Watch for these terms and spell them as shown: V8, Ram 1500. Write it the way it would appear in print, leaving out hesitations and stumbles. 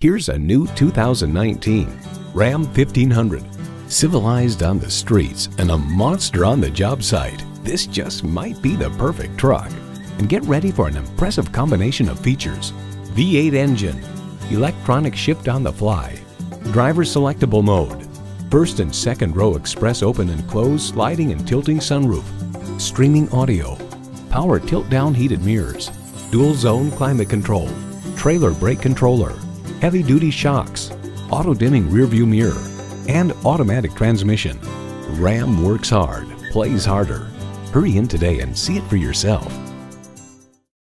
Here's a new 2019 Ram 1500. Civilized on the streets and a monster on the job site, this just might be the perfect truck. And get ready for an impressive combination of features: V8 engine, electronic shift on the fly, driver selectable mode, first and second row express open and close sliding and tilting sunroof, streaming audio, power tilt down heated mirrors, dual zone climate control, trailer brake controller, heavy-duty shocks, auto-dimming rearview mirror, and automatic transmission. Ram works hard, plays harder. Hurry in today and see it for yourself.